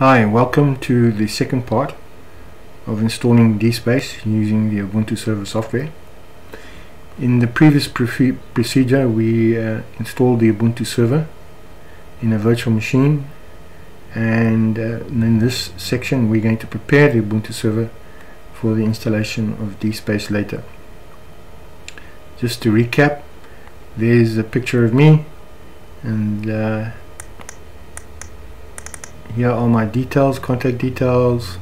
Hi, welcome to the second part of installing DSpace using the Ubuntu server software. In the previous procedure we installed the Ubuntu server in a virtual machine, and in this section we're going to prepare the Ubuntu server for the installation of DSpace later. Just to recap, there's a picture of me, and here are my details, contact details,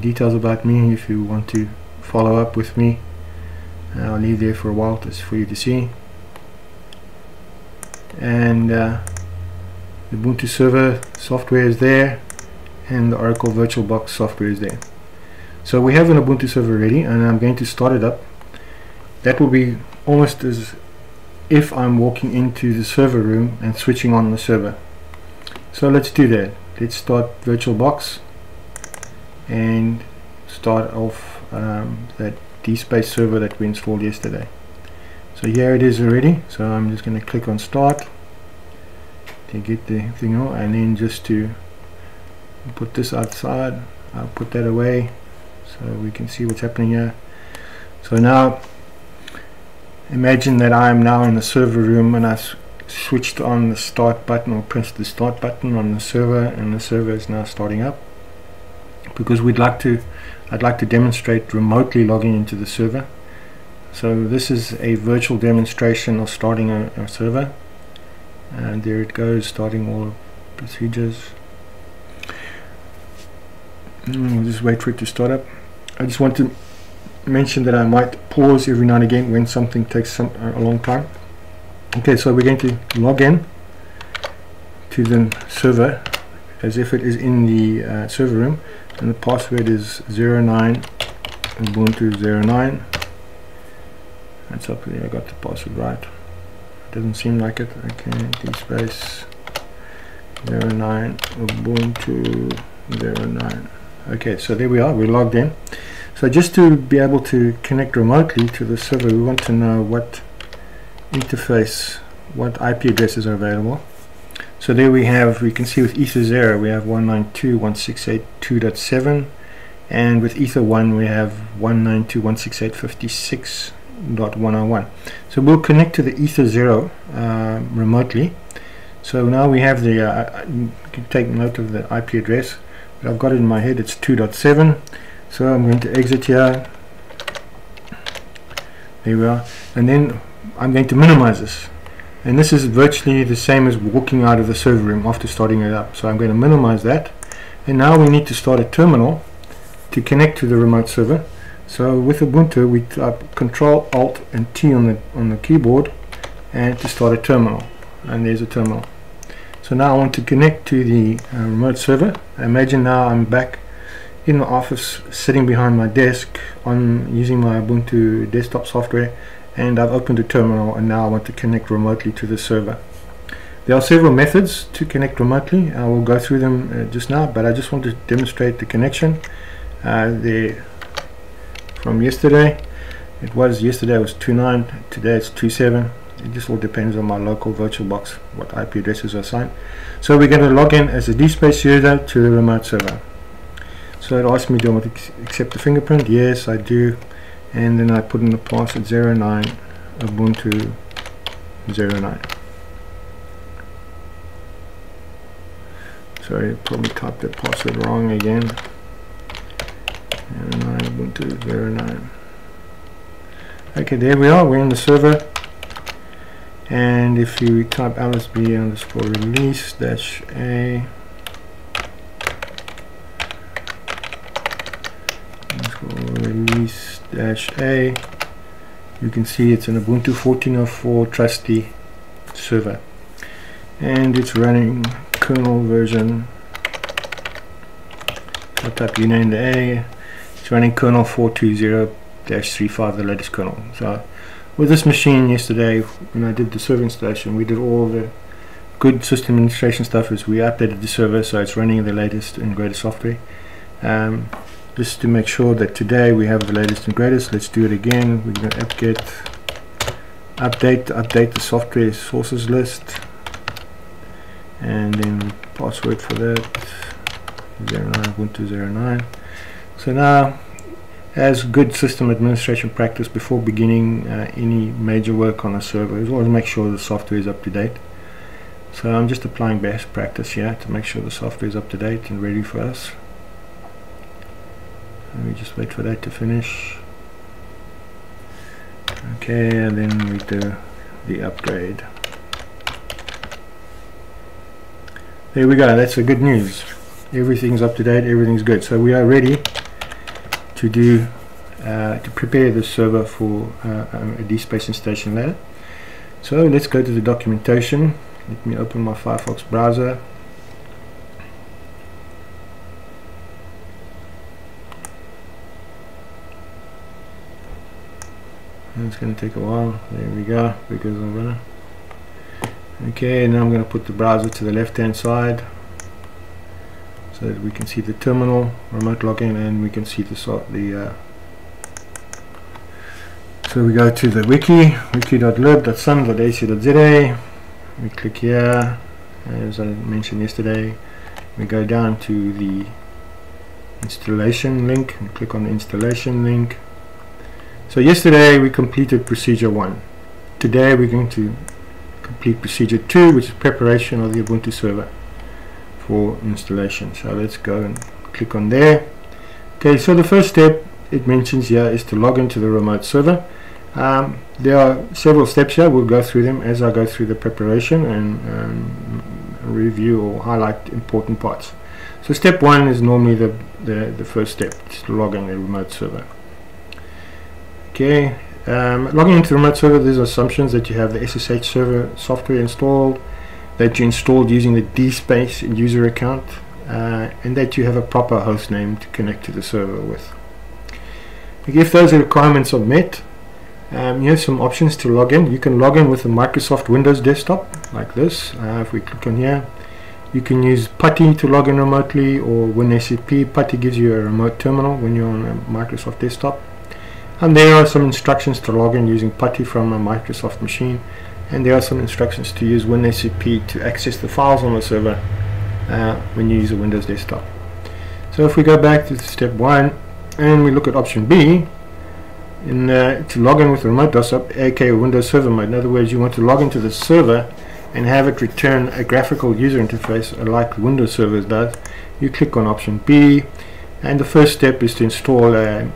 details about me if you want to follow up with me. I'll leave there for a while just for you to see. And the Ubuntu server software is there, and the Oracle VirtualBox software is there. So we have an Ubuntu server ready, and I'm going to start it up. That will be almost as if I'm walking into the server room and switching on the server. So let's do that. Let's start VirtualBox and start off that DSpace server that we installed yesterday. So here it is already. So I'm just going to click on Start to get the thing on, and then just to put this outside, I'll put that away so we can see what's happening here. So now imagine that I'm now in the server room and I switched on the start button, or pressed the start button on the server, and the server is now starting up. Because I'd like to demonstrate remotely logging into the server. So this is a virtual demonstration of starting a server, and there it goes, starting all procedures. We'll just wait for it to start up. I just want to mention that I might pause every now and again when something takes a long time. Okay, so we're going to log in to the server as if it is in the server room, and the password is 09 Ubuntu 09. That's up there, I got the password right. Doesn't seem like it. Okay, DSpace 09 Ubuntu 09. Okay, so there we are, we're logged in. So just to be able to connect remotely to the server, we want to know what interface, what IP addresses are available. So there we have, we can see with Ether Zero we have 192.168.2.7, and with Ether One we have 192.168.56.101. So we'll connect to the Ether Zero remotely. So now we have the, you can take note of the IP address, but I've got it in my head, it's 2.7. So I'm going to exit here. There we are. And then I'm going to minimize this, and this is virtually the same as walking out of the server room after starting it up. So I'm going to minimize that, and now we need to start a terminal to connect to the remote server. So with Ubuntu we type Control Alt and T on the keyboard, and to start a terminal, and there's a terminal. So now I want to connect to the remote server. Imagine now I'm back in the office, sitting behind my desk, on using my Ubuntu desktop software, and I've opened a terminal, and now I want to connect remotely to the server. There are several methods to connect remotely. I will go through them just now, but I just want to demonstrate the connection there from yesterday. Yesterday was 2.9, today it's 2.7. It just all depends on my local VirtualBox, what IP addresses are assigned. So we're going to log in as a DSpace user to the remote server. So it asks me, do I want to accept the fingerprint? Yes, I do. And then I put in the password 09 Ubuntu 09. Sorry, I probably typed that password wrong again. 09 Ubuntu 09. Okay, there we are. We're in the server. And if you type lsb_release-a, you can see it's an Ubuntu 14.04 trusty server, and it's running kernel version, I'll type uname the A, it's running kernel 420-35, the latest kernel. So with this machine yesterday when I did the server installation, we did all the good system administration stuff as we updated the server, so it's running the latest and greatest software. Just to make sure that today we have the latest and greatest, let's do it again. We're going to apt-get update the software sources list, and then password for that Ubuntu 09. So now, as good system administration practice before beginning any major work on a server is always make sure the software is up to date. So I'm just applying best practice here to make sure the software is up to date and ready for us. And we just wait for that to finish. Okay, and then we do the upgrade. There we go, that's the good news. Everything's up to date, everything's good. So we are ready to do to prepare the server for a DSpace installation layer. So let's go to the documentation. Let me open my Firefox browser. And it's going to take a while. There we go, because I'm running. Okay, now I'm going to put the browser to the left-hand side so that we can see the terminal, remote login, and we can see the So we go to the wiki, wiki.lib.sun.ac.za. We click here, as I mentioned yesterday. We go down to the installation link and click on the installation link. So yesterday we completed procedure 1. Today we're going to complete procedure 2, which is preparation of the Ubuntu server for installation. So let's go and click on there. Okay, so the first step it mentions here is to log into the remote server. There are several steps here. We'll go through them as I go through the preparation and review or highlight important parts. So step 1 is normally the first step, just to log in the remote server. Okay, logging into the remote server, there's assumptions that you have the SSH server software installed, that you installed using the DSpace user account, and that you have a proper host name to connect to the server with. If those requirements are met, you have some options to log in. You can log in with a Microsoft Windows desktop like this. If we click on here, you can use PuTTY to log in remotely, or WinSCP. PuTTY gives you a remote terminal when you're on a Microsoft desktop. And there are some instructions to log in using PuTTY from a Microsoft machine, and there are some instructions to use WinSCP to access the files on the server when you use a Windows desktop. So if we go back to step 1 and we look at option B, to log in with a remote desktop, aka Windows server mode. In other words, you want to log into the server and have it return a graphical user interface like Windows servers does. You click on option B, and the first step is to install a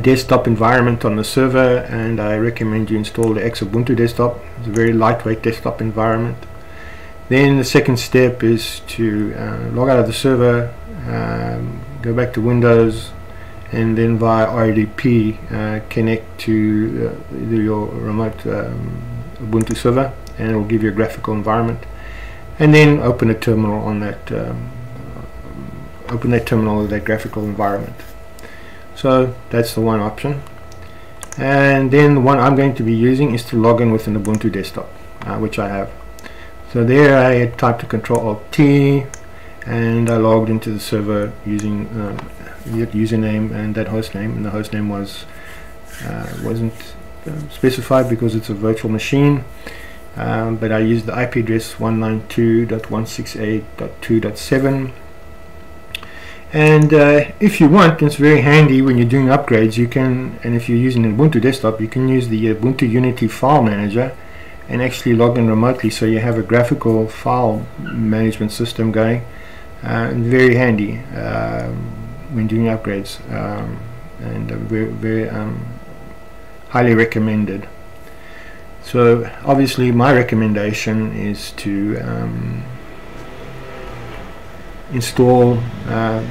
desktop environment on the server, and I recommend you install the Xubuntu desktop. It's a very lightweight desktop environment. Then the second step is to log out of the server, go back to Windows, and then via RDP connect to your remote Ubuntu server, and it will give you a graphical environment, and then open a terminal on that with that graphical environment. So that's the one option. And then the one I'm going to be using is to log in with an Ubuntu desktop, which I have. So there I had typed a Ctrl-Alt-T, and I logged into the server using the username and that host name. And the host name was, wasn't specified because it's a virtual machine, but I used the IP address 192.168.2.7. And if you want, it's very handy when you're doing upgrades. You can, and if you're using an Ubuntu desktop, you can use the Ubuntu Unity file manager and actually log in remotely, so you have a graphical file management system going. And very handy when doing upgrades, and very highly recommended. So obviously my recommendation is to install an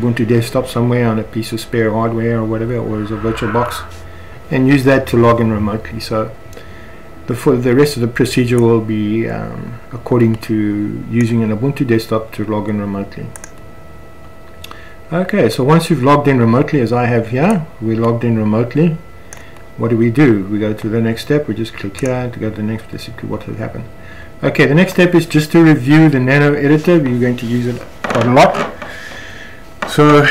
Ubuntu desktop somewhere on a piece of spare hardware or whatever, or as a virtual box, and use that to log in remotely. So the rest of the procedure will be according to using an Ubuntu desktop to log in remotely. Okay, so once you've logged in remotely, as I have here, we logged in remotely. What do? We go to the next step. We just click here to go to the next, basically what will happen. Okay, the next step is just to review the nano editor. We're going to use it quite a lot. So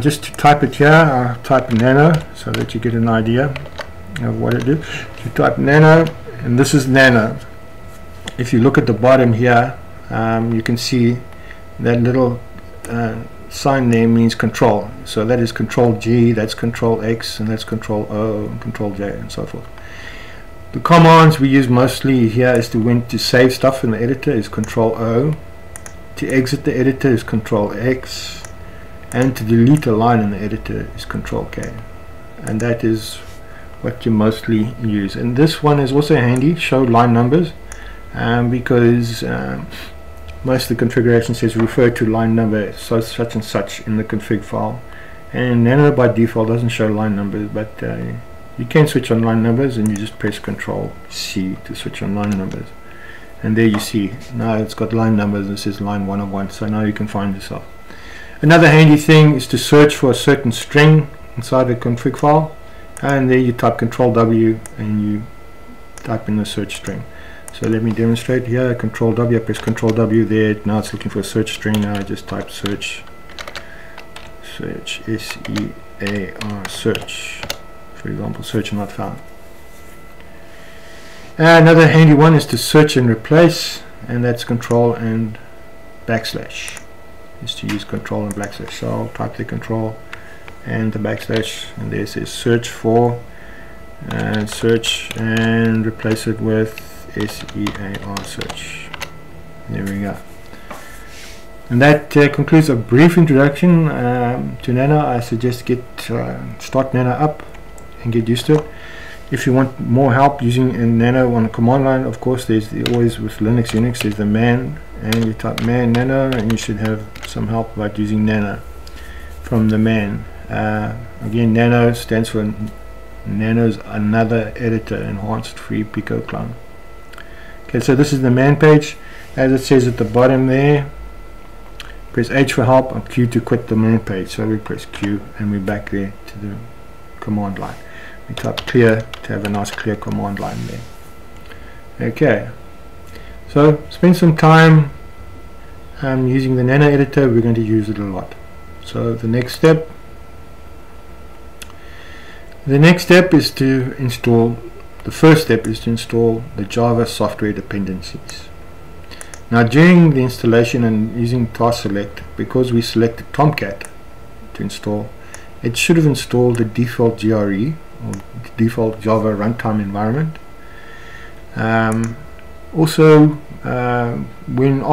just to type it here, I'll type nano so that you get an idea of what it is. You type nano, and this is nano. If you look at the bottom here, you can see that little sign name means control, so that is control G, that's control X, and that's control O, and control J, and so forth. The commands we use mostly here is to save stuff in the editor is control O, to exit the editor is control X, and to delete a line in the editor is control K, and that is what you mostly use. And this one is also handy, show line numbers, because most of the configuration says refer to line number so such and such in the config file, and nano by default doesn't show line numbers, but you can switch on line numbers, and you just press control C to switch on line numbers, and there you see now it's got line numbers and it says line 101, so now you can find yourself. Another handy thing is to search for a certain string inside a config file, and there you type control W and you type in the search string. So let me demonstrate here. Control W, I press control W there, now it's looking for a search string. Now I just type search SEAR search, for example, search not found. Another handy one is to search and replace, and that's control and backslash, is to use control and backslash. So I'll type the control and the backslash, and there it says search for, and search and replace it with SEAR search. There we go. And that concludes a brief introduction to nano. I suggest start nano up and get used to it. If you want more help using nano on the command line, of course, there's always with Linux, Unix, there's the man, and you type man nano, and you should have some help about using nano from the man. Again, nano stands for Nano's Another Editor, Enhanced Free Pico Clone. Okay, so this is the man page. As it says at the bottom there, press H for help and Q to quit the man page. So we press Q and we're back there to the command line. We type clear to have a nice clear command line there. Okay, so spend some time using the nano editor. We're going to use it a lot. So the next step, is to install. The first step is to install the Java software dependencies. Now during the installation and using task select, because we selected Tomcat to install, it should have installed the default JRE or the default Java runtime environment. When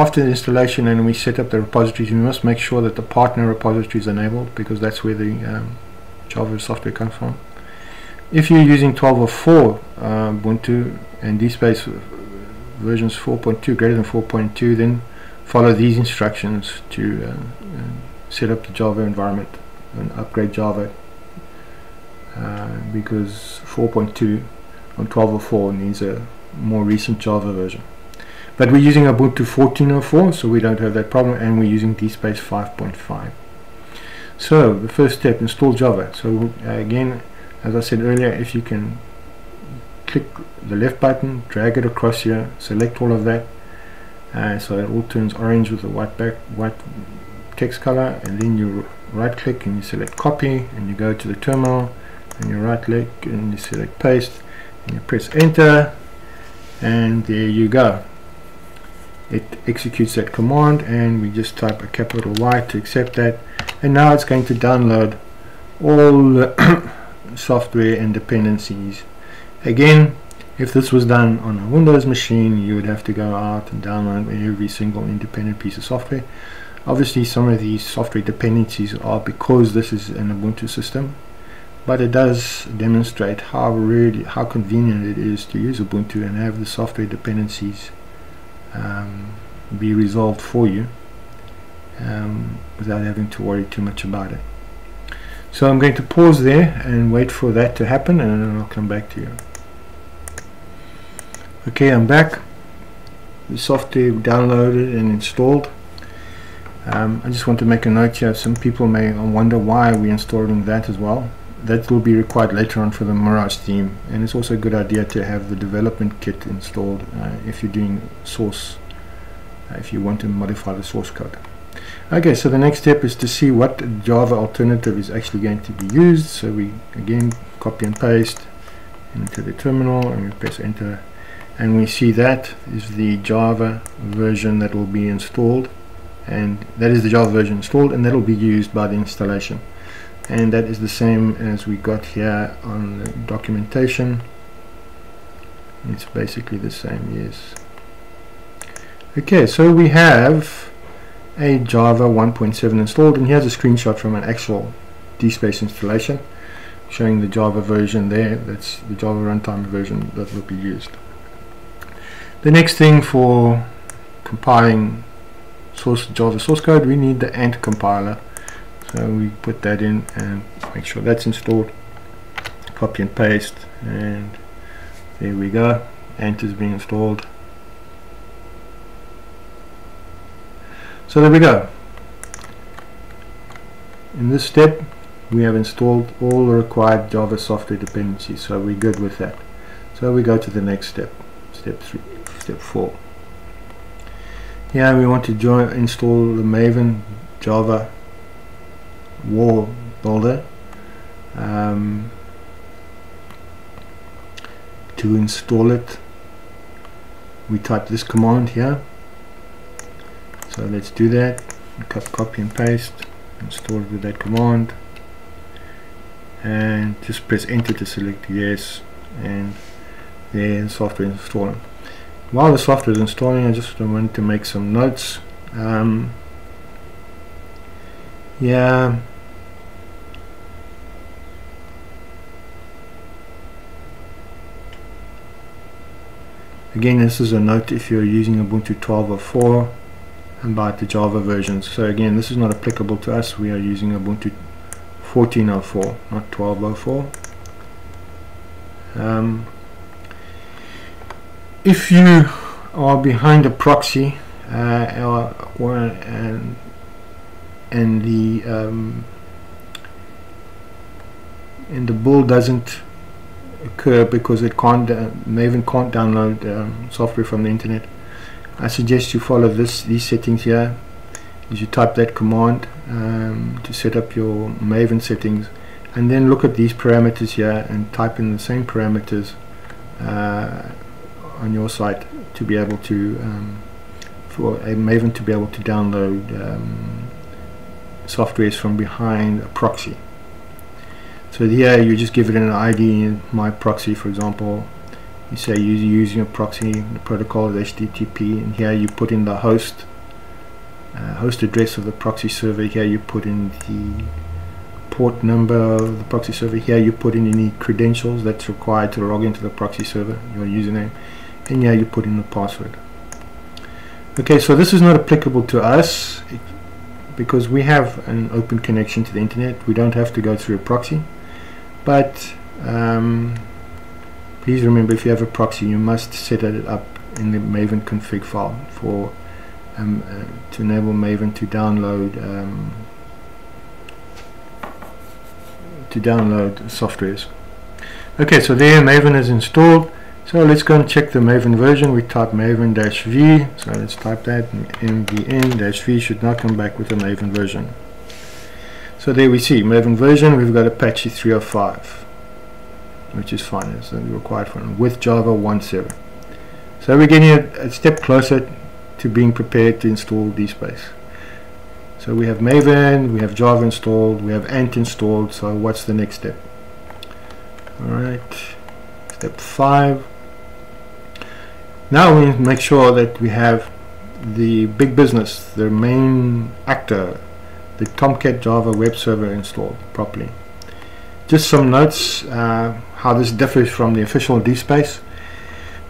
after the installation and we set up the repositories, we must make sure that the partner repository is enabled, because that's where the Java software comes from. If you're using 12.04 Ubuntu and DSpace versions 4.2 greater than 4.2, then follow these instructions to set up the Java environment and upgrade Java, because 4.2 on 12.04 needs a more recent Java version. But we're using Ubuntu 14.04, so we don't have that problem, and we're using DSpace 5.5. So the first step, install Java. So again, as I said earlier, if you can click the left button, drag it across here, select all of that, so it all turns orange with the white text color, and then you right click and you select copy, and you go to the terminal and you right click and you select paste, and you press enter, and there you go. It executes that command, and we just type a capital Y to accept that, and now it's going to download all the software and dependencies. Again, if this was done on a Windows machine, you would have to go out and download every single independent piece of software. Obviously some of these software dependencies are, because this is an Ubuntu system, but it does demonstrate how convenient it is to use Ubuntu and have the software dependencies be resolved for you without having to worry too much about it. So I'm going to pause there and wait for that to happen, and then I'll come back to you. Okay, I'm back. The software downloaded and installed. I just want to make a note here. Some people may wonder why we're installing that as well. That will be required later on for the Mirage theme, and it's also a good idea to have the development kit installed if you're doing source, if you want to modify the source code. Okay, so the next step is to see what Java alternative is actually going to be used. So we again copy and paste into the terminal, and we press enter, and we see that is the Java version that will be installed and that is the Java version installed, and that will be used by the installation. And that is the same as we got here on the documentation. It's basically the same, yes. Okay, so we have a Java 1.7 installed, and here's a screenshot from an actual DSpace installation showing the Java version there. That's the Java runtime version that will be used. The next thing for compiling Java source code, we need the Ant compiler. So we put that in and make sure that's installed. Copy and paste, and there we go. Ant is being installed. So there we go. In this step, we have installed all the required Java software dependencies, so we're good with that. So we go to the next step, step 4. Here we want to install the Maven Java Wall Builder to install it. We type this command here. So let's do that. Copy and paste. Install it with that command. And just press enter to select yes. And there the software is installing. While the software is installing, I just wanted to make some notes. Yeah. Again, this is a note if you're using Ubuntu 12 or 4 about the Java versions. So again, this is not applicable to us. We are using Ubuntu 14.04, not 12.04. If you are behind a proxy and the bull doesn't occur because it can't, Maven can't download software from the internet, I suggest you follow these settings here. As you type that command to set up your Maven settings, and then look at these parameters here and type in the same parameters on your site to be able to for a Maven to be able to download softwares from behind a proxy. So here you just give it an ID, my proxy for example. You say you're using a proxy, the protocol is HTTP, and here you put in the host address of the proxy server. Here you put in the port number of the proxy server. Here you put in any credentials that's required to log into the proxy server, your username, and here you put in the password. Okay, so this is not applicable to us because we have an open connection to the internet. We don't have to go through a proxy, but please remember, if you have a proxy, you must set it up in the Maven config file for to enable Maven to download softwares. Okay, so there Maven is installed. So let's go and check the Maven version. We type maven-v, so let's type that, mvn-v should now come back with the Maven version. So there we see Maven version, we've got Apache 3.05, which is fine, it's the required one, with Java 1.7. So we're getting a step closer to being prepared to install DSpace. So we have Maven, we have Java installed, we have Ant installed, so what's the next step? Alright, step 5. Now we make sure that we have the big business, the main actor, the Tomcat Java web server installed properly. Just some notes, how this differs from the official DSpace.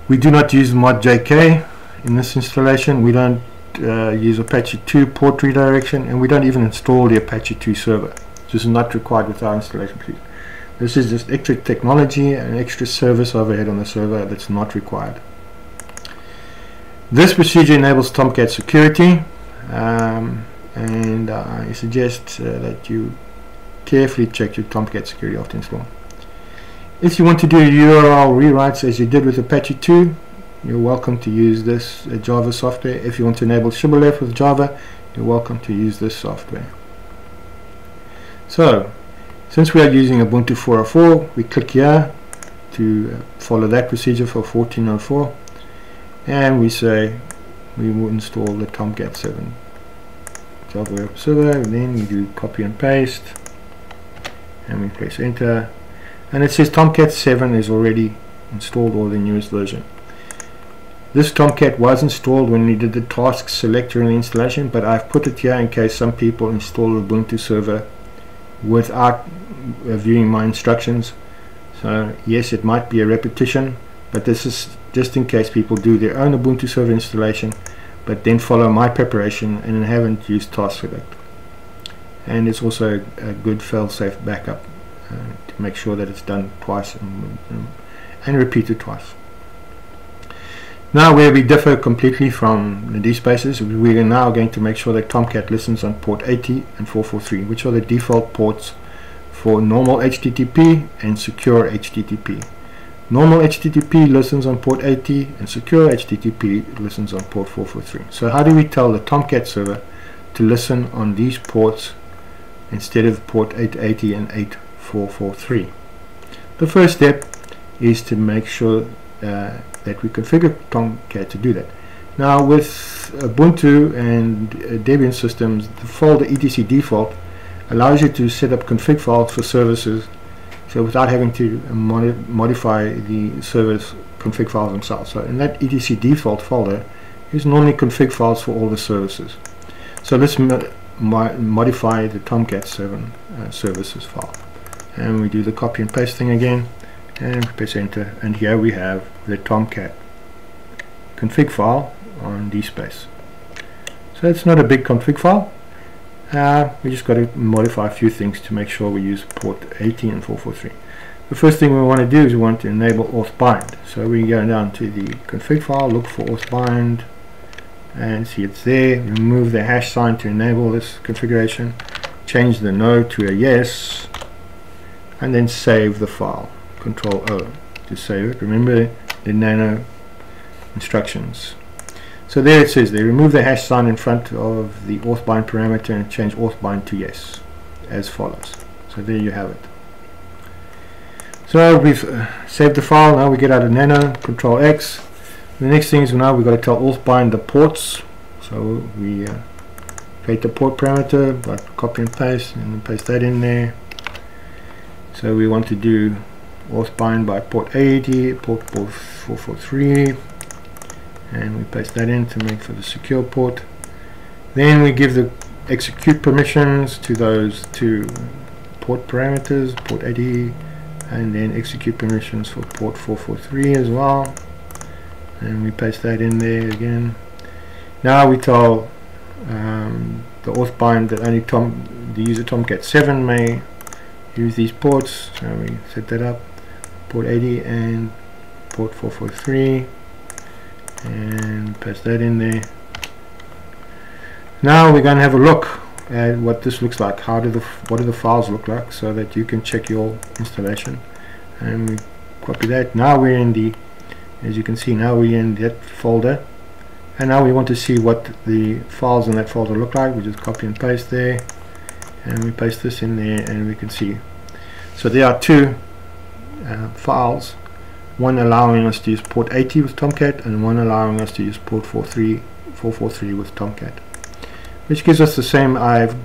We do not use modjk in this installation. We don't use Apache 2 port redirection, and we don't even install the Apache 2 server. This is not required with our installation, please. This is just extra technology and extra service overhead on the server that's not required. This procedure enables Tomcat security, and I suggest that you carefully check your Tomcat security after install. If you want to do URL rewrites as you did with Apache 2, you're welcome to use this Java software. If you want to enable Shibboleth with Java, you're welcome to use this software. So, since we are using Ubuntu 4.04, we click here to follow that procedure for 14.04, and we say we will install the Tomcat 7 Java web server, and then we do copy and paste and we press enter, and it says Tomcat 7 is already installed, or the newest version. This Tomcat was installed when we did the task selector and installation, but I've put it here in case some people install Ubuntu server without viewing my instructions. So yes, it might be a repetition, but this is just in case people do their own Ubuntu server installation but then follow my preparation and haven't used task select. And it's also a good fail-safe backup to make sure that it's done twice and repeated twice. Now, where we differ completely from the DSpaces, we are now going to make sure that Tomcat listens on port 80 and 443, which are the default ports for normal HTTP and secure HTTP. Normal HTTP listens on port 80 and secure HTTP listens on port 443. So how do we tell the Tomcat server to listen on these ports instead of port 880 and 8443? The first step is to make sure that we configure Tomcat to do that. Now with Ubuntu and Debian systems, the folder etc default allows you to set up config files for services, so without having to modify the service config files themselves. So in that etc default folder is normally config files for all the services. So let's modify the Tomcat 7 services file, and we do the copy and paste thing again and press enter, and here we have the Tomcat config file on DSpace. So it's not a big config file. We just got to modify a few things to make sure we use port 80 and 443. The first thing we want to do is we want to enable AuthBind. So we go down to the config file, look for AuthBind, and see it's there. Remove the hash sign to enable this configuration. Change the no to a yes, and then save the file. Control O to save it. Remember the nano instructions. So there it says they remove the hash sign in front of the authbind parameter and change authbind to yes, as follows. So there you have it. So we've saved the file. Now we get out of nano, Control X. The next thing is now we've got to tell authbind the ports. So we create the port parameter by copy and paste that in there. So we want to do authbind by port 80, port 443. And we paste that in to make for the secure port. Then we give the execute permissions to those two port parameters, port 80, and then execute permissions for port 443 as well. And we paste that in there again. Now we tell the authbind that only the user Tomcat 7 may use these ports. So we set that up, port 80 and port 443. And paste that in there. Now we're going to have a look at what this looks like. What do the files look like, so that you can check your installation. And we copy that. Now we're in the, as you can see, now we're in that folder. And now we want to see what the files in that folder look like. We just copy and paste there, and we paste this in there, and we can see. So there are two files. One allowing us to use port 80 with Tomcat, and one allowing us to use port 443 with Tomcat, which gives us the same. I've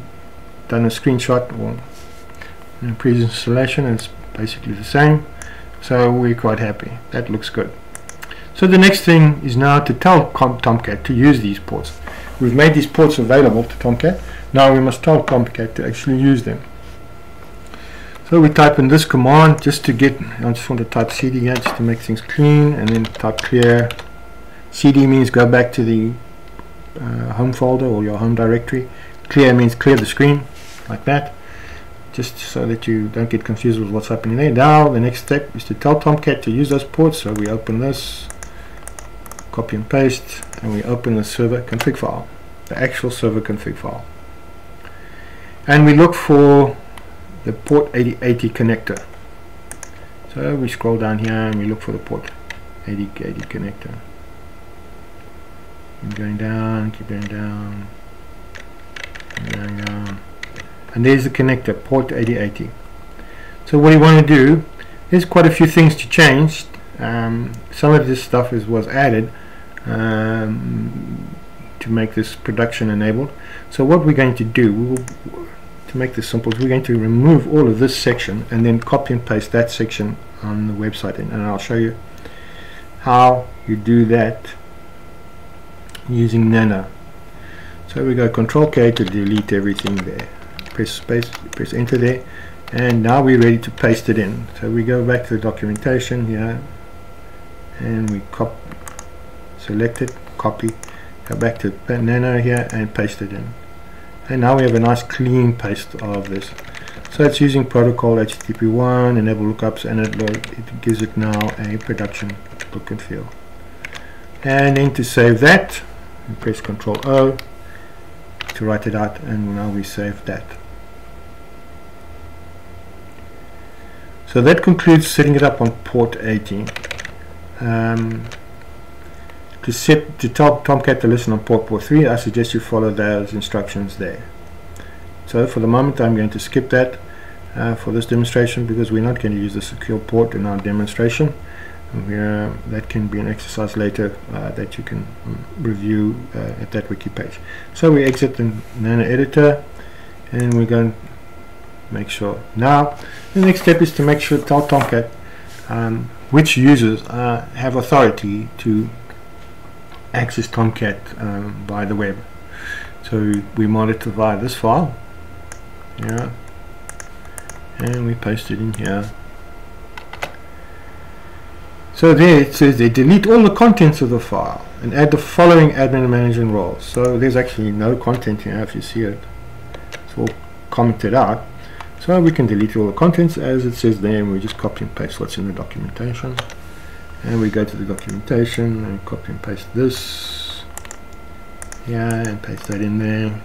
done a screenshot or a pre-installation, and it's basically the same, so we're quite happy. That looks good. So the next thing is now to tell Tomcat to use these ports. We've made these ports available to Tomcat. Now we must tell Tomcat to actually use them. So we type in this command just to get, I just want to type cd here just to make things clean, and then type clear. Cd means go back to the home folder or your home directory. Clear means clear the screen, like that, just so that you don't get confused with what's happening there. Now the next step is to tell Tomcat to use those ports. So we open this, copy and paste, and we open the server config file, the actual server config file, and we look for the port 8080 connector. So we scroll down here and we look for the port 8080 connector. Keep going down, keep going down, keep going down, and there's the connector, port 8080. So what you want to do, there's quite a few things to change. Some of this stuff was added to make this production enabled. So what we're going to do, to make this simple, is we're going to remove all of this section and then copy and paste that section on the website, and I'll show you how you do that using nano. So we go Control-K to delete everything there, press space, press enter there, and now we're ready to paste it in. So we go back to the documentation here and we select it, copy, go back to nano here and paste it in. And now we have a nice clean paste of this. So it's using protocol HTTP1, enable lookups, and it gives it now a production look and feel. And then to save that, we press Control-O to write it out, and now we save that. So that concludes setting it up on port 80. To tell Tomcat to listen on port 3, I suggest you follow those instructions there. So for the moment I'm going to skip that for this demonstration, because we're not going to use the secure port in our demonstration. That can be an exercise later that you can review at that wiki page. So we exit the nano editor and we're going to make sure. Now the next step is to make sure, tell Tomcat which users have authority to access Tomcat by the web. So we monitor via this file, yeah, and we paste it in here. So there it says they delete all the contents of the file and add the following admin and management roles. So there's actually no content here if you see it. It's all commented out. So we can delete all the contents as it says there, and we just copy and paste what's in the documentation. And we go to the documentation and copy and paste this. Yeah, and paste that in there.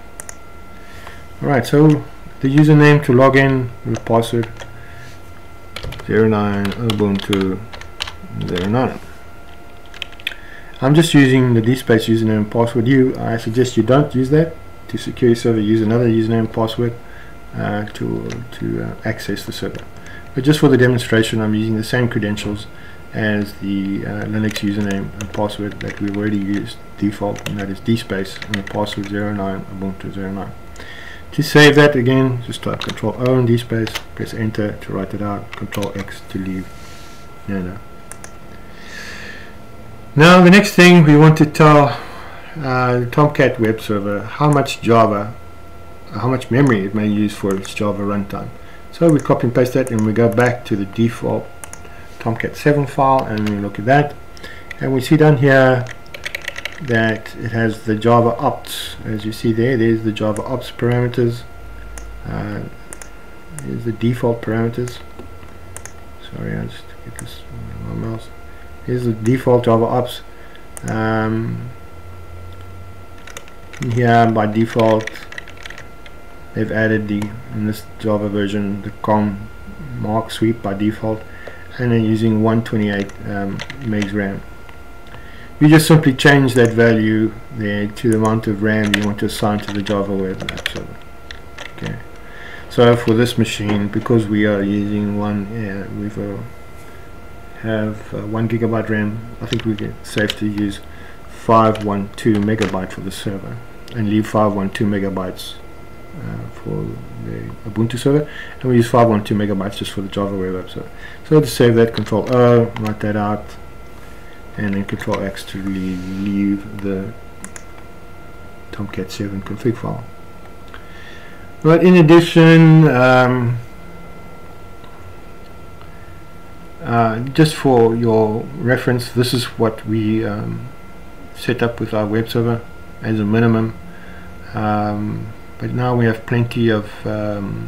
Alright, so the username to log in, the password 09ubuntu09. I'm just using the DSpace username and password. I suggest you don't use that. To secure your server, use another username and password to access the server. But just for the demonstration, I'm using the same credentials as the Linux username and password that we've already used default, and that is DSpace and the password 09ubuntu09. To save that again, just type Control-O on DSpace, press enter to write it out, Control-X to leave nano. Now the next thing we want to tell the Tomcat web server how much memory it may use for its Java runtime. So we copy and paste that and we go back to the default Tomcat 7 file and we look at that, and we see down here that it has the Java opts. As you see there, there's the Java opts parameters, there's the default parameters. Sorry, I just get this on my mouse. Here's the default Java ops. Here by default they've added in this Java version the com mark sweep by default, and they're using 128 megs RAM. You just simply change that value there to the amount of RAM you want to assign to the Java web app server. Okay. So for this machine, because we are using we have 1 gigabyte RAM, I think we get safe to use 512 megabyte for the server and leave 512 megabytes for the Ubuntu server, and we use 512 megabytes just for the Java web app server. So to save that, Control-O, write that out, and then Control-X to leave the Tomcat 7 config file. But in addition, just for your reference, this is what we set up with our web server as a minimum, but now we have plenty of RAM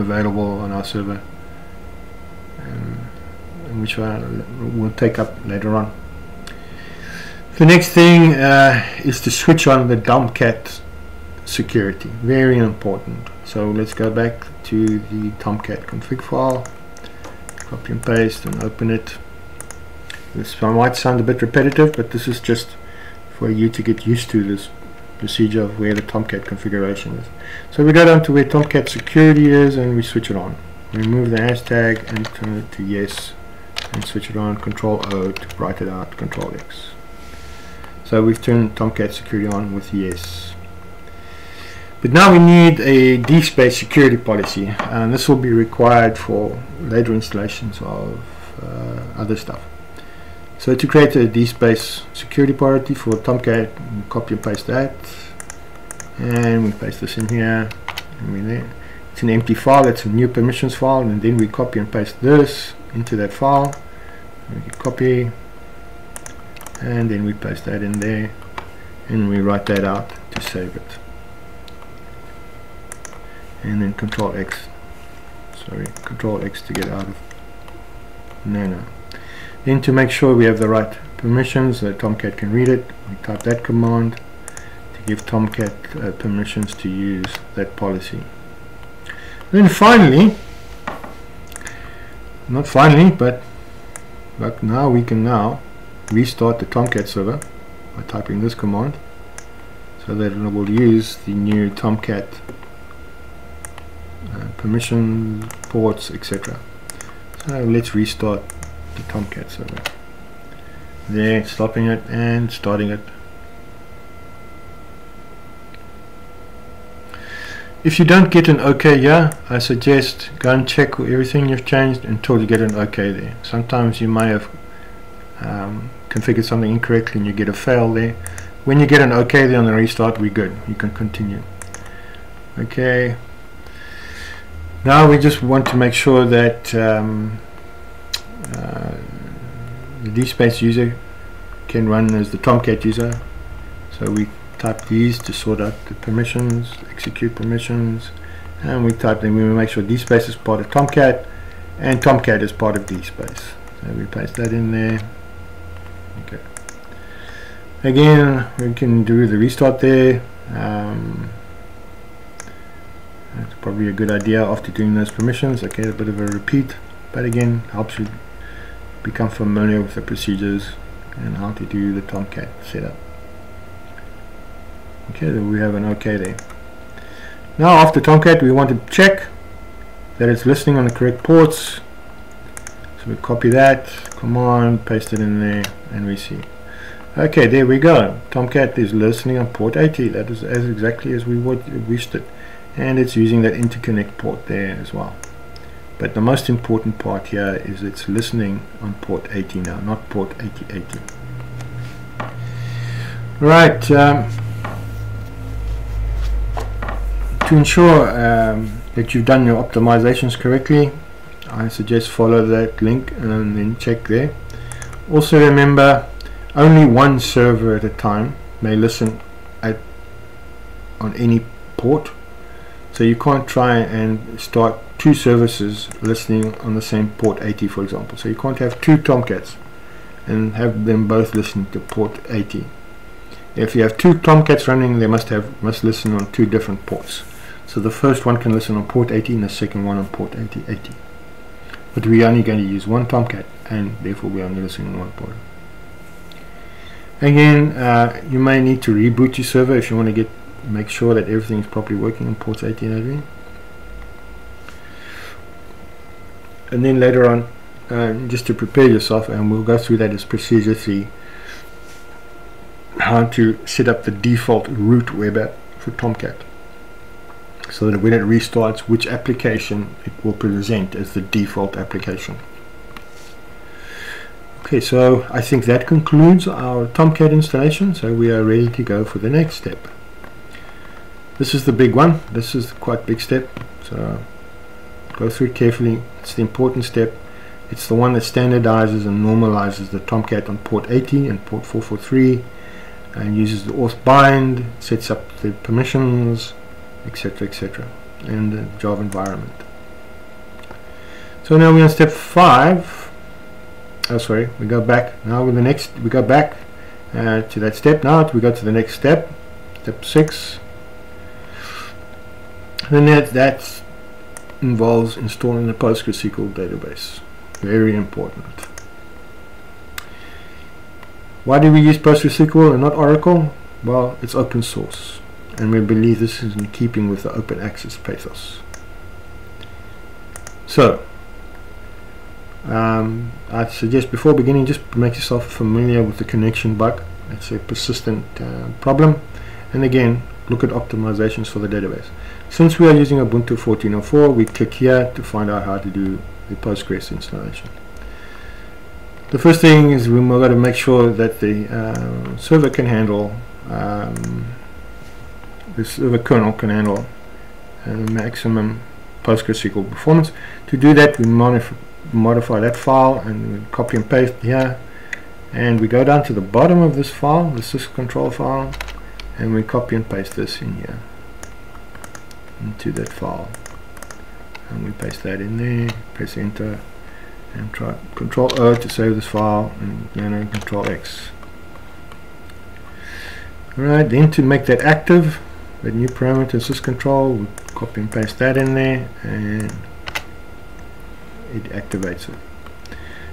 available on our server, which we'll take up later on. The next thing is to switch on the Tomcat security, very important. So let's go back to the Tomcat config file, copy and paste and open it. This might sound a bit repetitive, but this is just for you to get used to this procedure of where the Tomcat configuration is. So we go down to where Tomcat security is and we switch it on. Remove the hashtag and turn it to yes and switch it on. Control O to write it out, Control X. So we've turned Tomcat security on with yes. But now we need a DSpace security policy, and this will be required for later installations of other stuff. So to create a DSpace security policy for Tomcat, we copy and paste that, and we paste this in here, and we there. It's an empty file, it's a new permissions file, and then we copy and paste this into that file. We copy, and then we paste that in there, and we write that out to save it. And then Control X to get out of nano. Then to make sure we have the right permissions that Tomcat can read it, we type that command to give Tomcat permissions to use that policy. Then finally, not finally, but like now, we can now restart the Tomcat server by typing this command, so that it will use the new Tomcat permission ports, etc. So let's restart the Tomcat server. There, stopping it and starting it. If you don't get an OK here, I suggest go and check everything you've changed until you get an OK there. Sometimes you may have configured something incorrectly and you get a fail there. When you get an OK there on the restart, we're good. You can continue. Okay. Now we just want to make sure that the DSpace user can run as the Tomcat user. So we type these to sort out the permissions, execute permissions, and we type them. We make sure DSpace is part of Tomcat and Tomcat is part of DSpace. So we paste that in there. Okay. Again, we can do the restart there. That's probably a good idea after doing those permissions. Okay, a bit of a repeat, but again, helps you become familiar with the procedures and how to do the Tomcat setup. Okay, then we have an OK there. Now after Tomcat, we want to check that it's listening on the correct ports. So we copy that command, paste it in there, and we see. Okay, there we go. Tomcat is listening on port 80. That is as exactly as we wished it. And it's using that interconnect port there as well. But the most important part here is it's listening on port 80 now, not port 8080. Right, to ensure that you've done your optimizations correctly, I suggest follow that link and then check there. Also remember, only one server at a time may listen on any port. So you can't try and start two services listening on the same port 80, for example. So you can't have two Tomcats and have them both listen to port 80. If you have two Tomcats running, they must listen on two different ports. So the first one can listen on port 80 and the second one on port 8080. But we're only going to use one Tomcat, and therefore we're only listening on one port. Again, you may need to reboot your server if you want to make sure that everything is properly working on ports 80 and 80. And then later on, just to prepare yourself, and we'll go through that as procedure 3, how to set up the default root web app for Tomcat, so that when it restarts, which application it will present as the default application. Okay, so I think that concludes our Tomcat installation, so we are ready to go for the next step. This is the big one. This is quite a big step, so go through it carefully. It's the important step. It's the one that standardizes and normalizes the Tomcat on port 80 and port 443, and uses the AuthBind, sets up the permissions, etc., etc., and the Java environment. So now we're on step 5. Oh, sorry, we go back. Now with the next, we go back to that step. Now we go to the next step, step 6. And that involves installing the PostgreSQL database. Very important. Why do we use PostgreSQL and not Oracle? Well, it's open source, and we believe this is in keeping with the open access pathos. So, I suggest before beginning, just make yourself familiar with the connection bug. It's a persistent problem. And again, look at optimizations for the database. Since we are using Ubuntu 14.04, we click here to find out how to do the Postgres installation. The first thing is we've got to make sure that the server can handle the server kernel can handle maximum PostgreSQL performance. To do that, we modify that file and we copy and paste here, and we go down to the bottom of this file, the syscontrol file, and we copy and paste this in here into that file, and we paste that in there, press enter and try Control-O to save this file, and nano Control-X. Alright, then to make that active, that new parameter syscontrol, we copy and paste that in there and it activates it.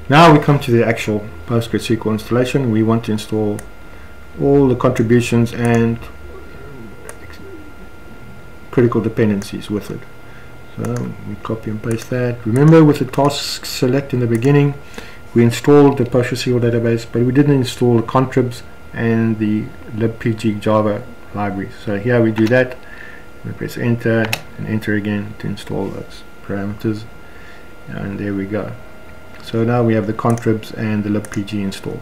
Now we come to the actual PostgreSQL installation. We want to install all the contributions and critical dependencies with it. So we copy and paste that. Remember with the task select in the beginning, we installed the PostgreSQL database, but we didn't install the contribs and the libpg Java library. So here we do that. We press enter and enter again to install those parameters. And there we go. So now we have the contribs and the libpg installed.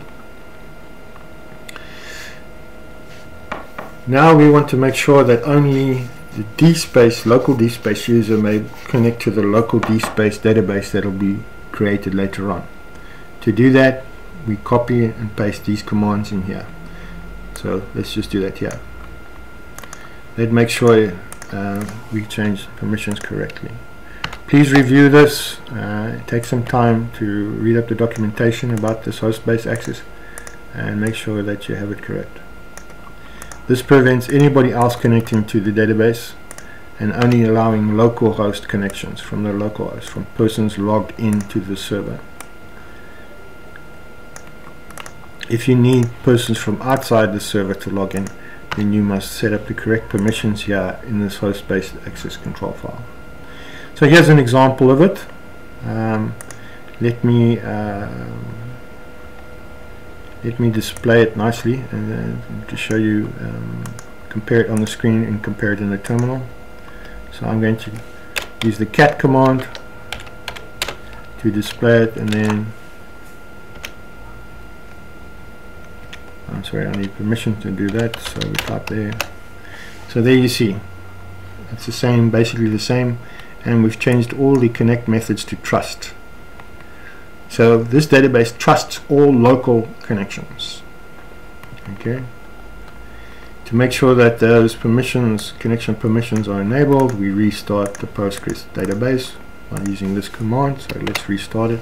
Now we want to make sure that only the DSpace, local DSpace user may connect to the local DSpace database that will be created later on. To do that, we copy and paste these commands in here. So let's just do that here. Let's make sure we change permissions correctly. Please review this. Take some time to read up the documentation about this host-based access and make sure that you have it correct. This prevents anybody else connecting to the database and only allowing local host connections from the local host, from persons logged into the server. If you need persons from outside the server to log in, then you must set up the correct permissions here in this host-based access control file. So here's an example of it. Let me display it nicely and to show you, compare it on the screen and compare it in the terminal. So I'm going to use the cat command to display it, and then I'm sorry, I need permission to do that, so we type there. So there you see, it's the same, basically the same, and we've changed all the connect methods to trust. So this database trusts all local connections. Okay. To make sure that those permissions, connection permissions, are enabled, we restart the Postgres database by using this command. So let's restart it.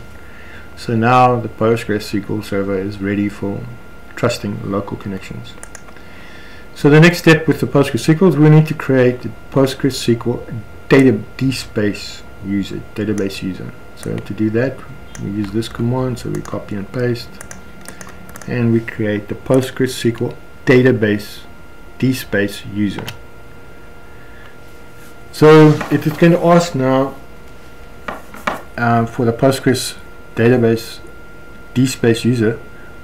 So now the PostgreSQL server is ready for trusting local connections. So the next step with the PostgreSQL is we need to create the PostgreSQL database user. So to do that, we use this command, so we copy and paste, and we create the PostgreSQL database DSpace user. So it is going to ask now for the Postgres database DSpace user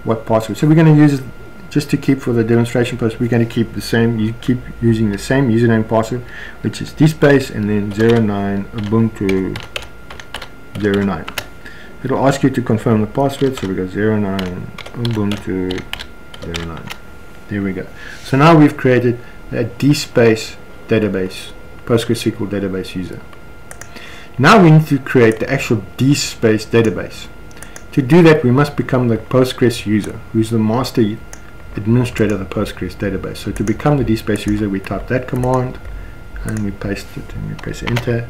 what password. So we're going to use, just to keep for the demonstration purpose, we're going to keep the same. You keep using the same username password, which is DSpace and then 09 Ubuntu 09. It'll ask you to confirm the password, so we go 09 Ubuntu 09. There we go. So now we've created a DSpace database, PostgreSQL database user. Now we need to create the actual DSpace database. To do that, we must become the Postgres user, who's the master administrator of the Postgres database. So to become the DSpace user, we type that command and we paste it and we press enter.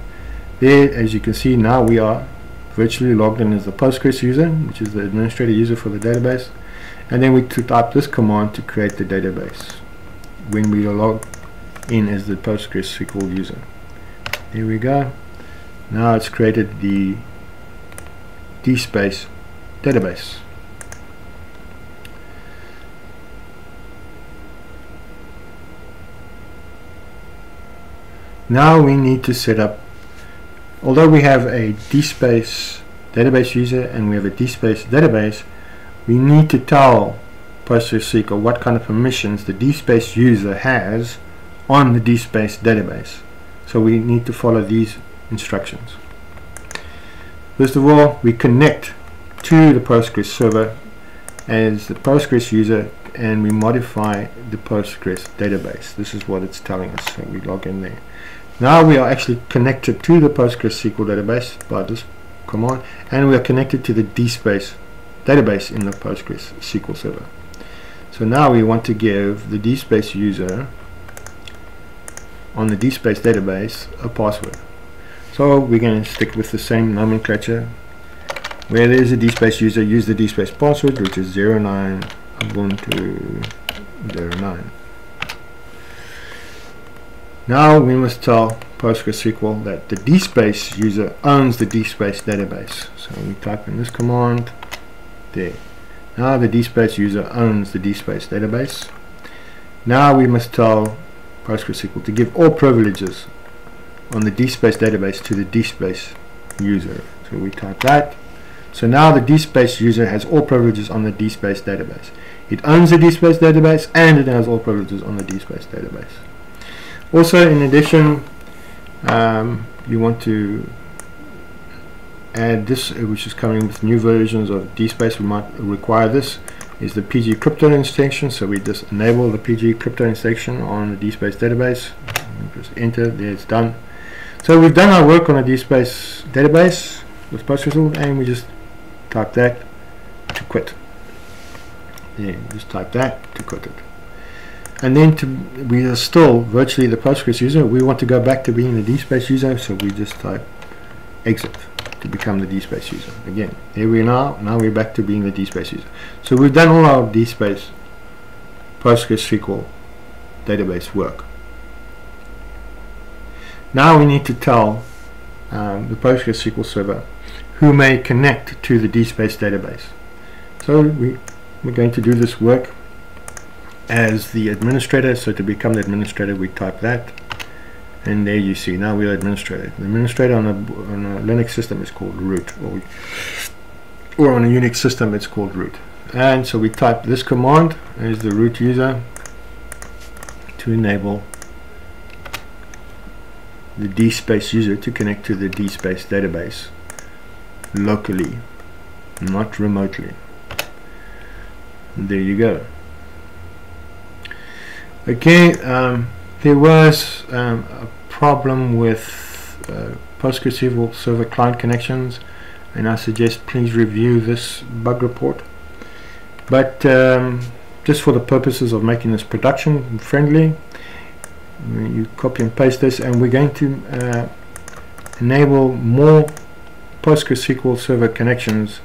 There, as you can see, now we are virtually logged in as the Postgres user, which is the administrator user for the database, and then we type this command to create the database when we are logged in as the PostgreSQL user. There we go. Now it's created the DSpace database. Now we need to set up, although we have a DSpace database user and we have a DSpace database, we need to tell PostgreSQL what kind of permissions the DSpace user has on the DSpace database. So we need to follow these instructions. First of all, we connect to the Postgres server as the Postgres user and we modify the Postgres database. This is what it's telling us, so we log in there. Now we are actually connected to the PostgreSQL database by this command, and we are connected to the DSpace database in the PostgreSQL server. So now we want to give the DSpace user on the DSpace database a password. So we're going to stick with the same nomenclature. Where there is a DSpace user, use the DSpace password, which is 09ubuntu09. Now we must tell PostgreSQL that the DSpace user owns the DSpace database. So we type in this command there. Now the DSpace user owns the DSpace database. Now we must tell PostgreSQL to give all privileges on the DSpace database to the DSpace user. So we type that. So now the DSpace user has all privileges on the DSpace database. It owns the DSpace database and it has all privileges on the DSpace database. Also, in addition, you want to add this, which is coming with new versions of DSpace. We might require this, is the PG Crypto extension. So we just enable the PG Crypto extension on the DSpace database. Press enter, there it's done. So we've done our work on a DSpace database with PostgreSQL, and we just type that to quit. Yeah, just type that to quit it. And then we are still virtually the Postgres user. We want to go back to being the DSpace user, so we just type exit to become the DSpace user. Again, here we are now we're back to being the DSpace user. So we've done all our DSpace PostgreSQL database work. Now we need to tell the PostgreSQL server who may connect to the DSpace database. So we're going to do this work as the administrator. So to become the administrator, we type that, and there you see now we're administrator. The administrator on a Linux system is called root, or on a Unix system it's called root. And so we type this command as the root user to enable the DSpace user to connect to the DSpace database locally, not remotely. And there you go. Okay, there was a problem with PostgreSQL server client connections, and I suggest please review this bug report. But just for the purposes of making this production friendly, you copy and paste this, and we're going to enable more PostgreSQL server connections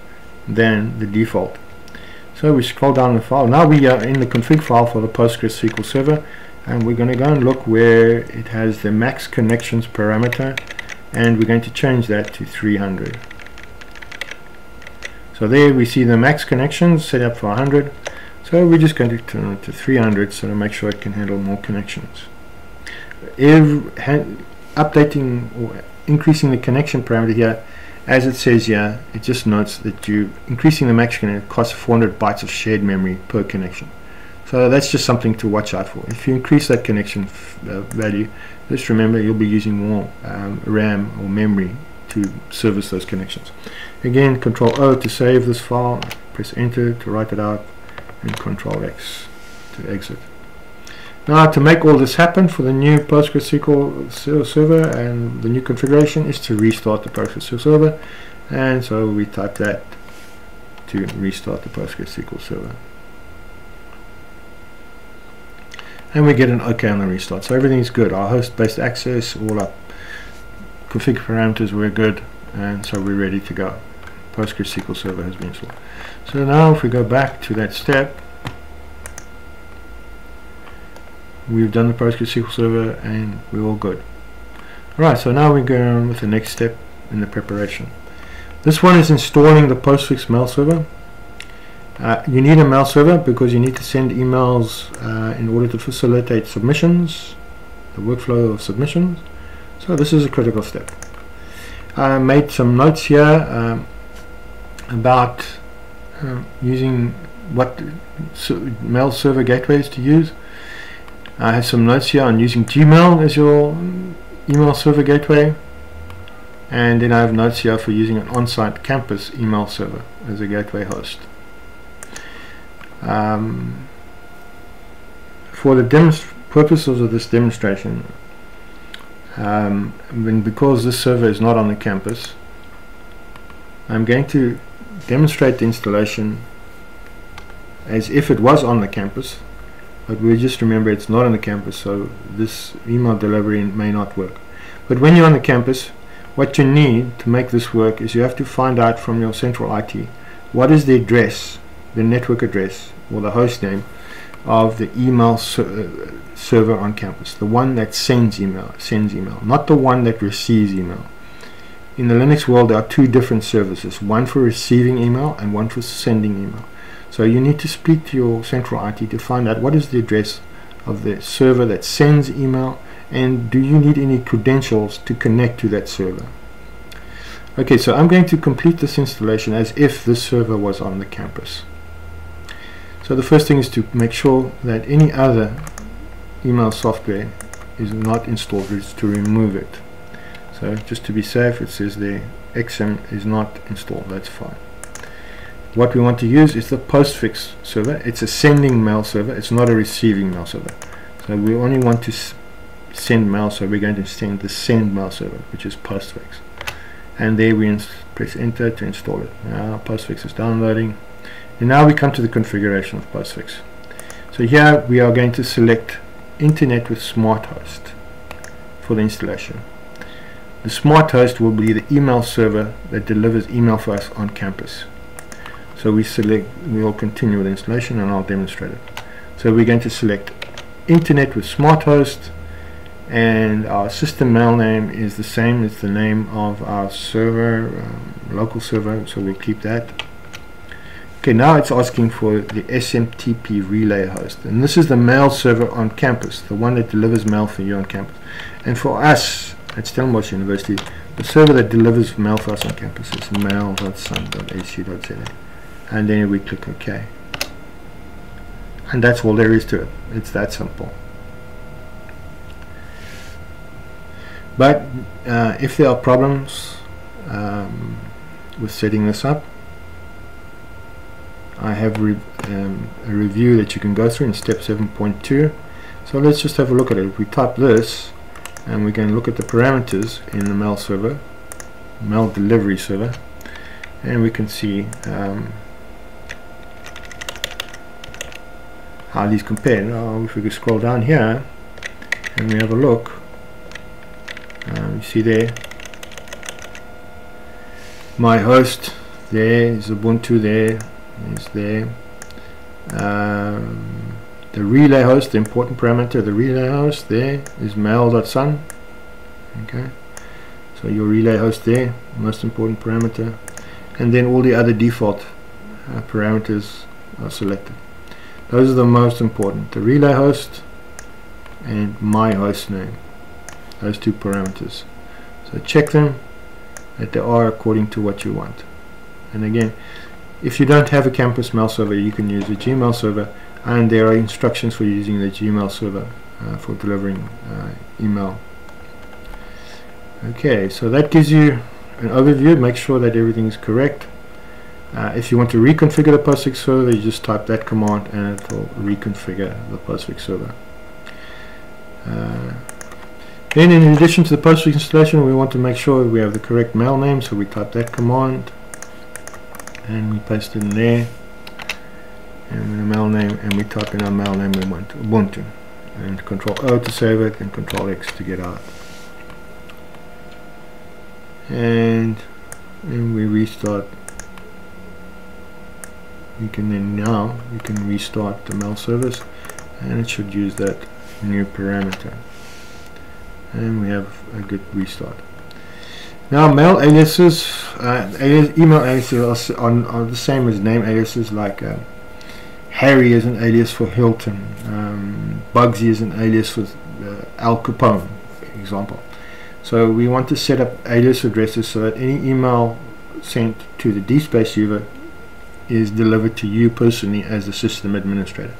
than the default. So we scroll down the file. Now we are in the config file for the PostgreSQL server, and we're going to go and look where it has the max connections parameter, and we're going to change that to 300. So there we see the max connections set up for 100. So we're just going to turn it to 300 so to make sure it can handle more connections. Updating or increasing the connection parameter here, as it says here, it just notes that you increasing the max connection costs 400 bytes of shared memory per connection. So that's just something to watch out for. If you increase that connection value, just remember you'll be using more RAM or memory to service those connections. Again, Control-O to save this file, press Enter to write it out, and Control-X to exit. Now, to make all this happen for the new PostgreSQL server and the new configuration is to restart the PostgreSQL server, and so we type that to restart the PostgreSQL server, and we get an OK on the restart. So everything's good. Our host-based access, all our config parameters were good, and so we're ready to go. PostgreSQL server has been installed. So now if we go back to that step, we've done the PostgreSQL server and we're all good. Alright, so now we go on with the next step in the preparation. This one is installing the Postfix mail server. You need a mail server because you need to send emails in order to facilitate submissions, the workflow of submissions. So this is a critical step. I made some notes here about using what mail server gateways to use. I have some notes here on using Gmail as your email server gateway, and then I have notes here for using an on-site campus email server as a gateway host. For the purposes of this demonstration, because this server is not on the campus, I'm going to demonstrate the installation as if it was on the campus, but we just remember it's not on the campus, so this email delivery may not work. But when you're on the campus, what you need to make this work is you have to find out from your central IT what is the address, the network address or the host name of the email server on campus, the one that sends email, not the one that receives email. In the Linux world, there are two different services, one for receiving email and one for sending email. So you need to speak to your central IT to find out what is the address of the server that sends email, and do you need any credentials to connect to that server. Okay, so I'm going to complete this installation as if this server was on the campus. So the first thing is to make sure that any other email software is not installed, is to remove it. So just to be safe, it says there XM is not installed, that's fine. What we want to use is the Postfix server. It's a sending mail server, it's not a receiving mail server. So we only want to send mail, so we're going to send the send mail server, which is Postfix. And there we press enter to install it. Now Postfix is downloading. And now we come to the configuration of Postfix. So here we are going to select Internet with Smart Host for the installation. The smart host will be the email server that delivers email for us on campus. So we'll continue with the installation and I'll demonstrate it. So we're going to select Internet with Smart Host, and our system mail name is the same as the name of our server, local server, so we'll keep that. Okay, now it's asking for the SMTP relay host, and this is the mail server on campus, the one that delivers mail for you on campus. And for us at Stellenbosch University, the server that delivers mail for us on campus is mail.sun.ac.za, and then we click OK. And that's all there is to it. It's that simple. But if there are problems with setting this up, I have a review that you can go through in step 7.2. So let's just have a look at it. If we type this, and we can look at the parameters in the mail server, mail delivery server, and we can see how these compare. Now if we could scroll down here and we have a look, you see there my host, there is Ubuntu, there is there the relay host, the important parameter, the relay host there is mail.sun. Okay, so your relay host there, most important parameter, and then all the other default parameters are selected. Those are the most important, the relay host and my host name, those two parameters. So check them that they are according to what you want. And again, if you don't have a campus mail server, you can use a Gmail server, and there are instructions for using the Gmail server for delivering email. Okay, so that gives you an overview. Make sure that everything is correct. If you want to reconfigure the Postfix server, you just type that command and it will reconfigure the Postfix server. Then in addition to the Postfix installation, we want to make sure we have the correct mail name, so we type that command and we paste it in there, and the mail name, and we type in our mail name we want, Ubuntu, and Control O to save it and Control X to get out, and then we restart. You can then now you can restart the mail service and it should use that new parameter, and we have a good restart. Now mail aliases, email aliases are the same as name aliases, like Harry is an alias for Hilton, Bugsy is an alias for Al Capone, for example. So we want to set up alias addresses so that any email sent to the DSpace is delivered to you personally as the system administrator.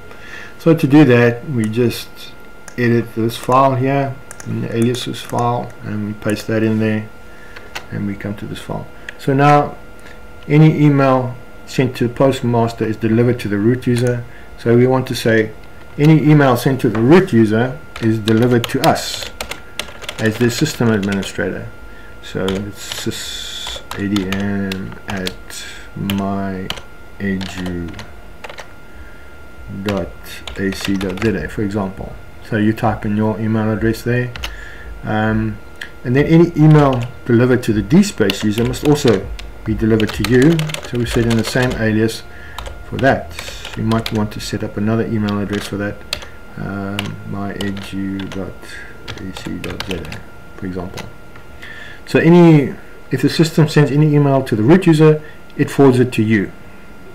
So to do that, we just edit this file here in the aliases file, and we paste that in there, and we come to this file. So now any email sent to the postmaster is delivered to the root user. So we want to say any email sent to the root user is delivered to us as the system administrator. So it's sysadm@myedu.ac.za, for example. So you type in your email address there, and then any email delivered to the DSpace user must also be delivered to you. So we set in the same alias for that. You might want to set up another email address for that, myedu.ac.za, for example. So if the system sends any email to the root user, it forwards it to you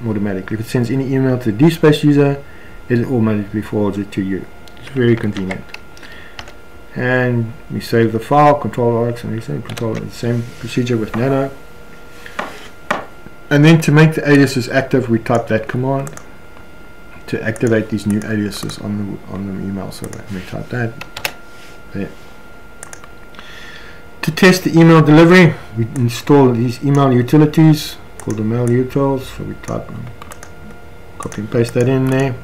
automatically. If it sends any email to the DSpace user, it automatically forwards it to you. It's very convenient. And we save the file, Ctrl-X, and we save Ctrl-X, the same procedure with nano. And then to make the aliases active, we type that command to activate these new aliases on the email server. And we type that there. To test the email delivery, we install these email utilities called the mail utils. So we type and copy and paste that in there.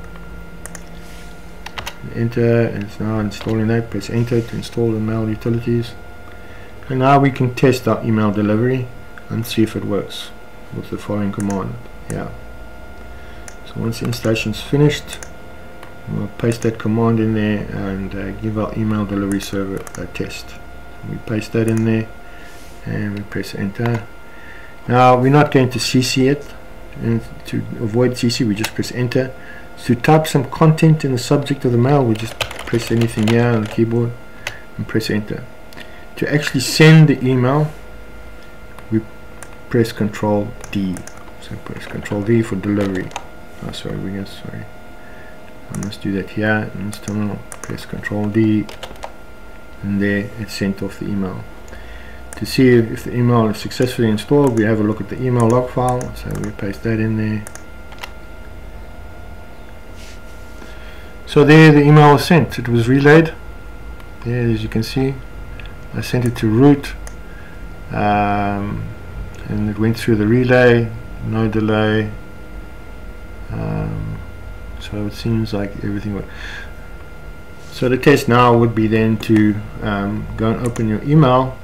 Enter, and it's now installing that. Press enter to install the mail utilities. And now we can test our email delivery and see if it works with the following command. Yeah. So once the installation's finished, we'll paste that command in there and give our email delivery server a test. We paste that in there and we press enter. Now we're not going to CC it, and to avoid CC we just press enter. To type some content in the subject of the mail, we just press anything here on the keyboard and press enter. To actually send the email, we press Control D. So press Control D for delivery. Oh, sorry, I must do that here in this terminal. Press Control D, and there it sent off the email. To see if the email is successfully installed, we have a look at the email log file. So we paste that in there. So there the email was sent. It was relayed there, as you can see. I sent it to root, and it went through the relay, no delay. So it seems like everything worked. So the test now would be then to go and open your email,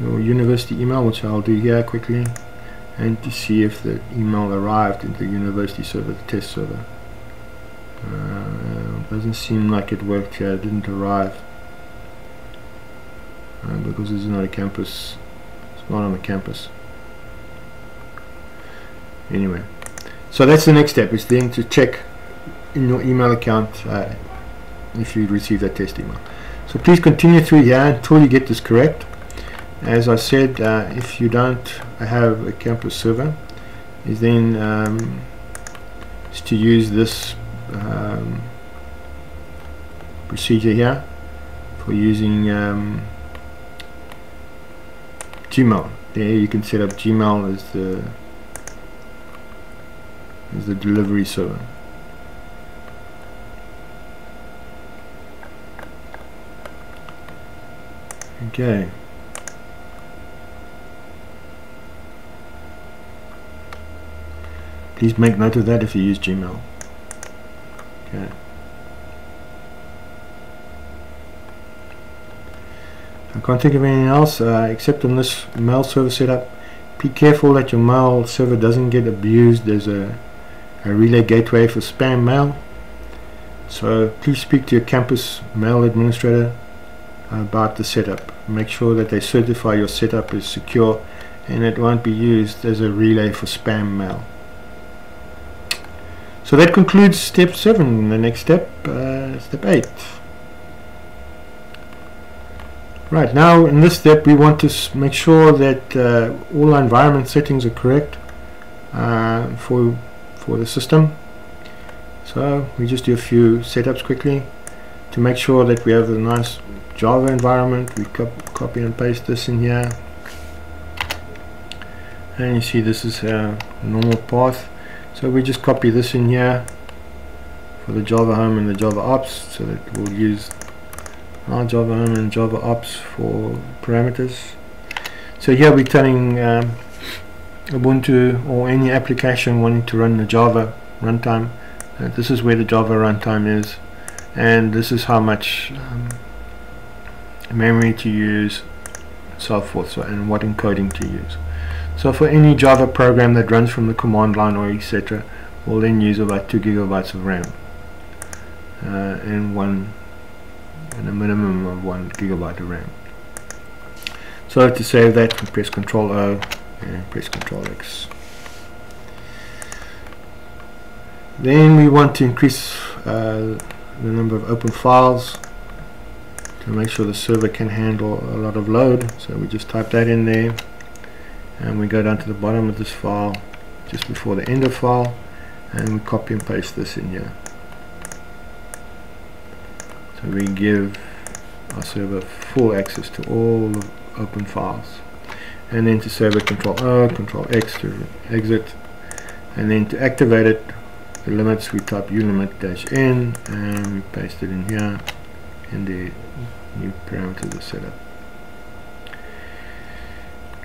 your university email, which I'll do here quickly, and to see if the email arrived at the university server, the test server. Doesn't seem like it worked here. It didn't arrive because it's not a campus. It's not on the campus. Anyway, so that's the next step, is then to check in your email account if you receive that test email. So please continue through here until you get this correct. As I said, if you don't have a campus server, is then to use this procedure here for using Gmail. There you can set up Gmail as the delivery server. Okay. Please make note of that if you use Gmail. Okay. I can't think of anything else except on this mail server setup. Be careful that your mail server doesn't get abused. There's a relay gateway for spam mail. So please speak to your campus mail administrator about the setup. Make sure that they certify your setup is secure and it won't be used as a relay for spam mail. So that concludes step 7. The next step, step 8. Right, now in this step we want to make sure that all our environment settings are correct for the system. So we just do a few setups quickly to make sure that we have a nice Java environment. We copy and paste this in here. and you see this is our normal path, so we just copy this in here for the Java home and the Java ops, so that we'll use our Java home and Java ops for parameters. So here we're telling Ubuntu or any application wanting to run the Java runtime, this is where the Java runtime is, and this is how much memory to use, so forth, so, and what encoding to use. So for any Java program that runs from the command line or etc, we'll then use about 2 GB of RAM and a minimum of 1 GB of RAM. So to save that, we press Ctrl O and press Ctrl X. Then we want to increase the number of open files to make sure the server can handle a lot of load, so we just type that in there and we go down to the bottom of this file just before the end of file, and we copy and paste this in here. So we give our server full access to all the open files, and then to save it, Ctrl O, Ctrl X to exit, and then to activate it, the limits, we type ulimit-n and we paste it in here, and the new parameters are set up.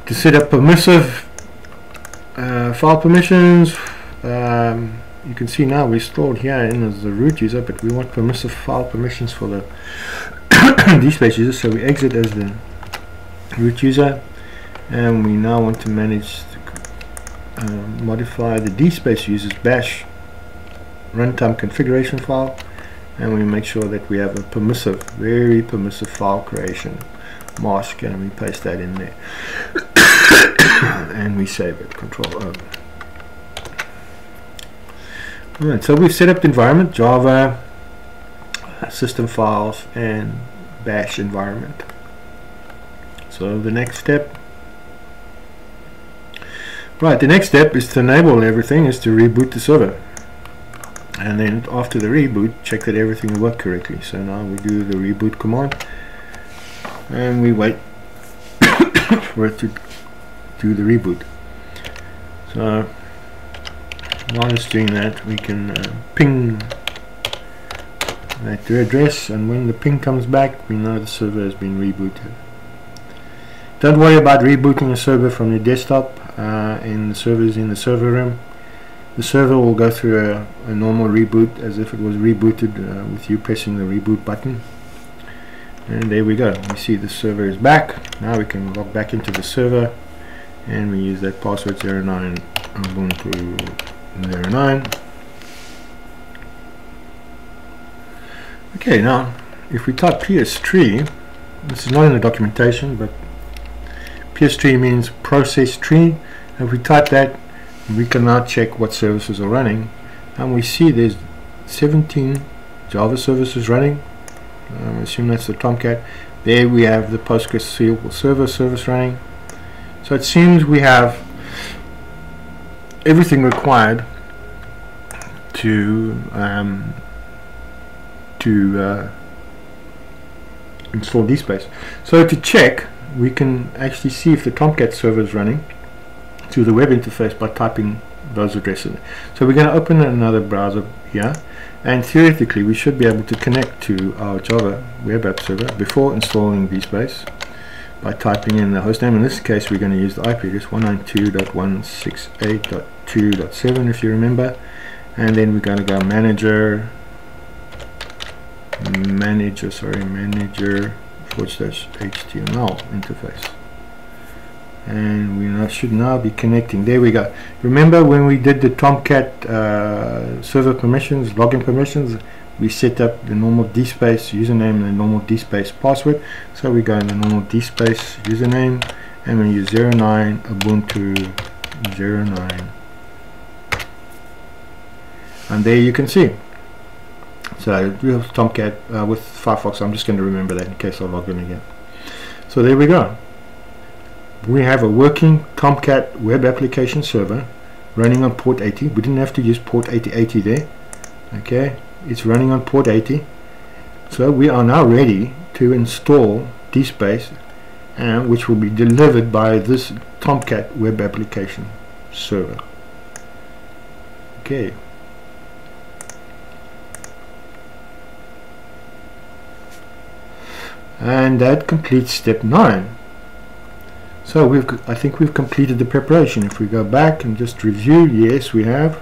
To set up permissive file permissions, you can see now we're stored here in as the root user, but we want permissive file permissions for the DSpace user, so we exit as the root user, and we now want to manage to modify the DSpace user's bash runtime configuration file, and we make sure that we have a permissive, very permissive file creation mask, and we paste that in there and we save it, Control O. Alright, so we've set up the environment, Java, system files, and bash environment. So the next step, right, the next step is to enable everything, is to reboot the server, and then after the reboot, check that everything worked correctly. So now we do the reboot command and we wait for it to do the reboot. So while it's doing that, we can ping that to address, and when the ping comes back, we know the server has been rebooted. Don't worry about rebooting a server from your desktop and the server's in the server room. The server will go through a normal reboot as if it was rebooted with you pressing the reboot button. And there we go, we see the server is back. Now we can log back into the server, and we use that password 09 Ubuntu 09. Okay, now if we type PS tree, this is not in the documentation, but PS tree means process tree. If we type that, we can now check what services are running, and we see there's 17 Java services running. I assume that's the Tomcat. There we have the PostgreSQL server service running. So it seems we have everything required to install DSpace. So to check, we can actually see if the Tomcat server is running to the web interface by typing those addresses. So we're going to open another browser here, and theoretically we should be able to connect to our Java web app server before installing DSpace by typing in the hostname. In this case, we're going to use the IP address 192.168.2.7, if you remember, and then we're going to go manager /html interface, and we should now be connecting. There we go. Remember when we did the Tomcat server permissions, login permissions, we set up the normal DSpace username and the normal DSpace password. So we go in the normal DSpace username, and we use 09 Ubuntu 09, and there you can see. So we have Tomcat with Firefox. I'm just going to remember that in case I log in again. So there we go. We have a working Tomcat web application server running on port 80. We didn't have to use port 8080 there. Okay, it's running on port 80. So we are now ready to install DSpace which will be delivered by this Tomcat web application server. Okay. And that completes step 9. So I think we've completed the preparation. If we go back and just review, yes, we have.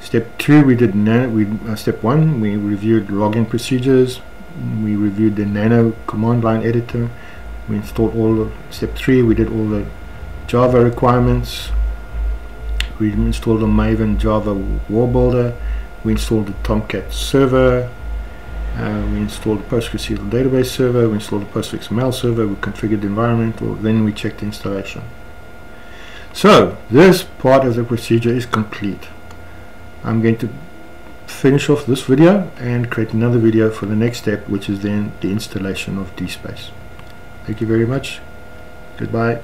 Step 2, we did nano. Step 1, we reviewed login procedures. We reviewed the nano command line editor. We installed all of step 3. We did all the Java requirements. We installed the Maven Java War Builder. We installed the Tomcat server. We installed the PostgreSQL database server. We installed the Postfix mail server. We configured the environment. Well, then we checked the installation. So this part of the procedure is complete. I'm going to finish off this video and create another video for the next step, which is then the installation of DSpace. Thank you very much. Goodbye.